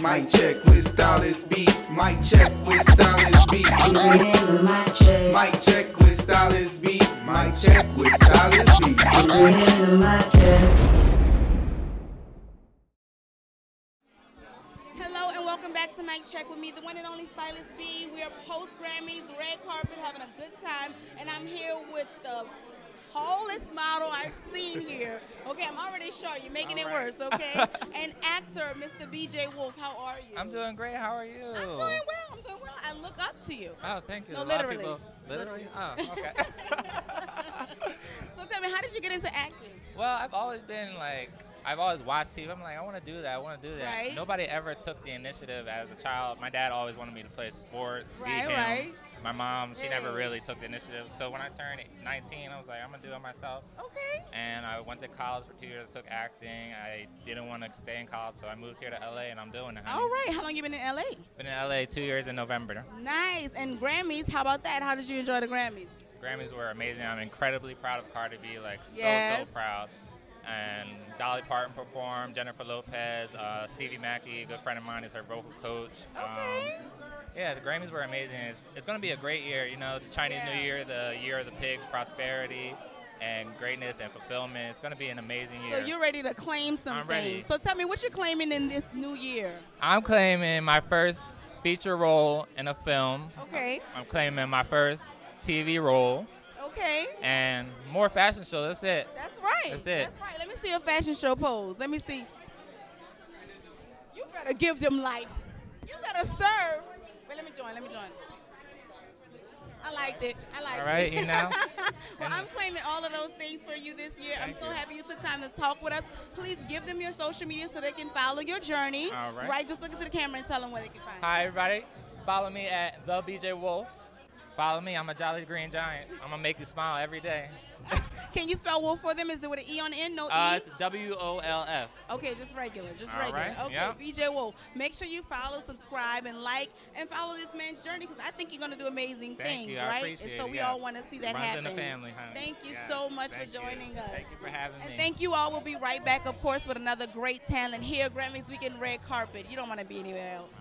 Mic check with Stylist B. Mic check with Stylist B. Mic check with Stylist B. Mic check with Stylist B. Hello and welcome back to Mic Check with me, the one and only Stylist B. We are post Grammys, red carpet, having a good time, and I'm here with the tallest model I've seen here. Okay, I'm already short. You're making it worse, okay? And actor, Mr. BJ Wolf, how are you? I'm doing great. How are you? I'm doing well. I'm doing well. I look up to you. Oh, thank you. No, literally. Literally? Oh, okay. So tell me, how did you get into acting? Well, I've always been like, I've always watched TV. I'm like, I want to do that. I want to do that. Right? Nobody ever took the initiative as a child. My dad always wanted me to play sports. Right, right. My mom, she never really took the initiative. So when I turned 19, I was like, I'm going to do it myself. Okay. And I went to college for 2 years. I took acting. I didn't want to stay in college, so I moved here to L.A., and I'm doing it. All right. How long you been in L.A.? Been in L.A. 2 years in November. Nice. And Grammys, how about that? How did you enjoy the Grammys? Grammys were amazing. I'm incredibly proud of Cardi B, like so proud. And Dolly Parton performed, Jennifer Lopez, Stevie Mackey, a good friend of mine, is her vocal coach. Okay. Yeah, the Grammys were amazing. It's going to be a great year, you know, the Chinese New Year, the year of the pig, prosperity and greatness and fulfillment. It's going to be an amazing year. So you're ready to claim some things. I'm ready. So tell me, what you're claiming in this new year? I'm claiming my first feature role in a film. Okay. I'm claiming my first TV role. Okay. And more fashion show. That's it. That's right. That's it. That's right. Let me see a fashion show pose. Let me see. You better give them life. You better serve. Wait, let me join. Let me join. I liked it. I liked it. All right, you know. Well, I'm claiming all of those things for you this year. I'm so happy you took time to talk with us. Please give them your social media so they can follow your journey. All right. Right, just look into the camera and tell them where they can find you. Hi, everybody. Follow me at the BJ Wolf. Follow me. I'm a jolly green giant. I'm going to make you smile every day. Can you spell wolf for them? Is it with an E on the end? No E? It's W-O-L-F. Okay, just regular. Just regular. Right. Okay, BJ Wolf. Make sure you follow, subscribe, and like, and follow this man's journey because I think you're going to do amazing things, right? And so we all want to see that happen. In the family, honey. Thank you so much for joining us. Thank you for having me. And thank you all. We'll be right back, of course, with another great talent here, Grammys Weekend Red Carpet. You don't want to be anywhere else.